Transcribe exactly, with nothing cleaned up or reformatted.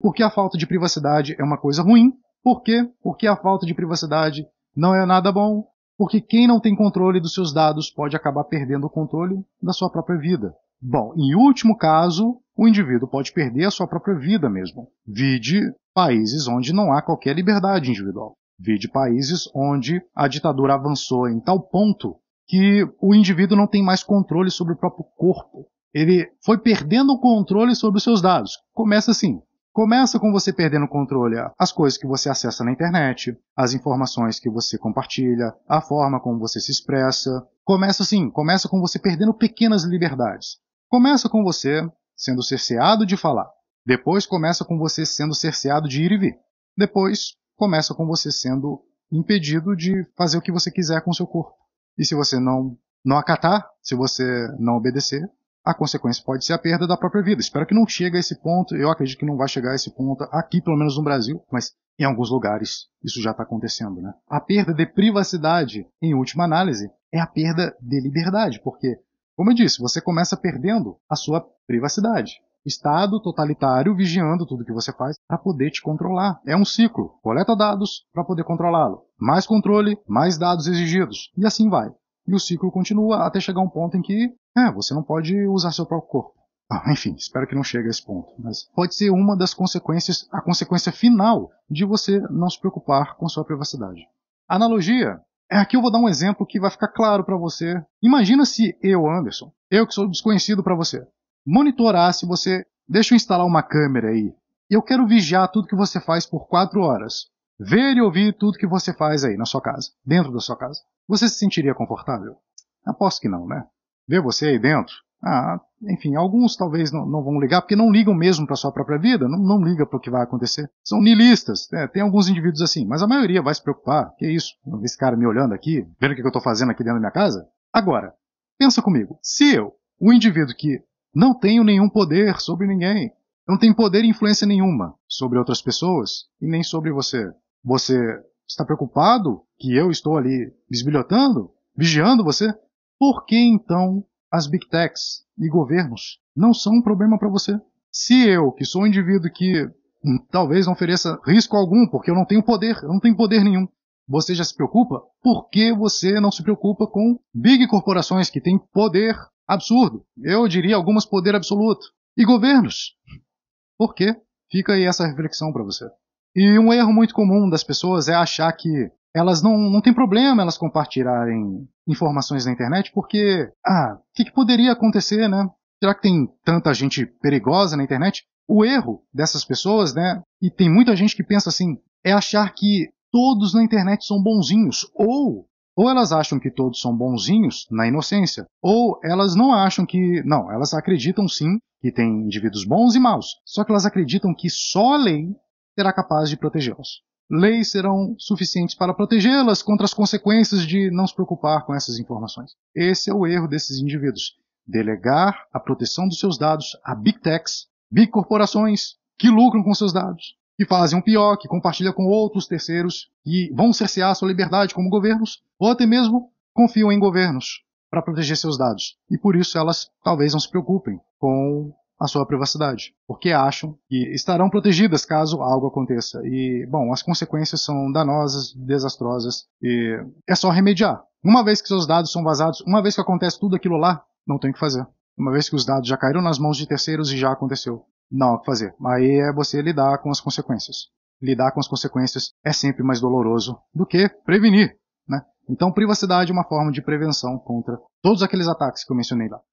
Porque a falta de privacidade é uma coisa ruim. Por quê? Porque a falta de privacidade não é nada bom. Porque quem não tem controle dos seus dados pode acabar perdendo o controle da sua própria vida. Bom, em último caso, o indivíduo pode perder a sua própria vida mesmo. Vide países onde não há qualquer liberdade individual. Vide países onde a ditadura avançou em tal ponto que o indivíduo não tem mais controle sobre o próprio corpo. Ele foi perdendo o controle sobre os seus dados. Começa assim. Começa com você perdendo o controle às coisas que você acessa na internet, as informações que você compartilha, a forma como você se expressa. Começa assim, começa com você perdendo pequenas liberdades. Começa com você sendo cerceado de falar. Depois começa com você sendo cerceado de ir e vir. Depois começa com você sendo impedido de fazer o que você quiser com o seu corpo. E se você não, não acatar, se você não obedecer, a consequência pode ser a perda da própria vida. Espero que não chegue a esse ponto. Eu acredito que não vai chegar a esse ponto aqui, pelo menos no Brasil. Mas em alguns lugares isso já está acontecendo, né? A perda de privacidade, em última análise, é a perda de liberdade. Porque, como eu disse, você começa perdendo a sua privacidade. Estado totalitário vigiando tudo que você faz para poder te controlar. É um ciclo. Coleta dados para poder controlá-lo. Mais controle, mais dados exigidos. E assim vai. E o ciclo continua até chegar um ponto em que é, você não pode usar seu próprio corpo. Ah, enfim, espero que não chegue a esse ponto. Mas pode ser uma das consequências, a consequência final de você não se preocupar com sua privacidade. Analogia. Aqui eu vou dar um exemplo que vai ficar claro para você. Imagina se eu, Anderson, eu que sou desconhecido para você, monitorasse você, deixa eu instalar uma câmera aí. Eu quero vigiar tudo que você faz por quatro horas. Ver e ouvir tudo que você faz aí na sua casa, dentro da sua casa. Você se sentiria confortável? Aposto que não, né? Ver você aí dentro? Ah, enfim, alguns talvez não, não vão ligar, porque não ligam mesmo para a sua própria vida, não, não ligam para o que vai acontecer. São nihilistas, é, tem alguns indivíduos assim, mas a maioria vai se preocupar. Que isso? Esse cara me olhando aqui, vendo o que eu estou fazendo aqui dentro da minha casa? Agora, pensa comigo, se eu, o indivíduo que não tenho nenhum poder sobre ninguém, não tenho poder e influência nenhuma sobre outras pessoas e nem sobre você, você está preocupado que eu estou ali bisbilhotando, vigiando você? Por que, então, as Big Techs e governos não são um problema para você? Se eu, que sou um indivíduo que talvez não ofereça risco algum, porque eu não tenho poder, eu não tenho poder nenhum, você já se preocupa? Por que você não se preocupa com big corporações que têm poder absurdo? Eu diria algumas poder absoluto. E governos? Por quê? Fica aí essa reflexão para você. E um erro muito comum das pessoas é achar que elas não, não tem problema elas compartilharem informações na internet, porque, ah, o que, que poderia acontecer, né? Será que tem tanta gente perigosa na internet? O erro dessas pessoas, né, e tem muita gente que pensa assim, é achar que todos na internet são bonzinhos, ou, ou elas acham que todos são bonzinhos na inocência, ou elas não acham que, não, elas acreditam sim que tem indivíduos bons e maus, só que elas acreditam que só a lei será capaz de protegê-los. Leis serão suficientes para protegê-las contra as consequências de não se preocupar com essas informações. Esse é o erro desses indivíduos. Delegar a proteção dos seus dados a Big Techs, Big Corporações, que lucram com seus dados, que fazem o pior, que compartilham com outros terceiros e vão cercear sua liberdade como governos, ou até mesmo confiam em governos para proteger seus dados. E por isso elas talvez não se preocupem com a sua privacidade, porque acham que estarão protegidas caso algo aconteça. E, bom, as consequências são danosas, desastrosas, e é só remediar. Uma vez que seus dados são vazados, uma vez que acontece tudo aquilo lá, não tem o que fazer. Uma vez que os dados já caíram nas mãos de terceiros e já aconteceu, não há o que fazer. Aí é você lidar com as consequências. Lidar com as consequências é sempre mais doloroso do que prevenir, né? Então, privacidade é uma forma de prevenção contra todos aqueles ataques que eu mencionei lá.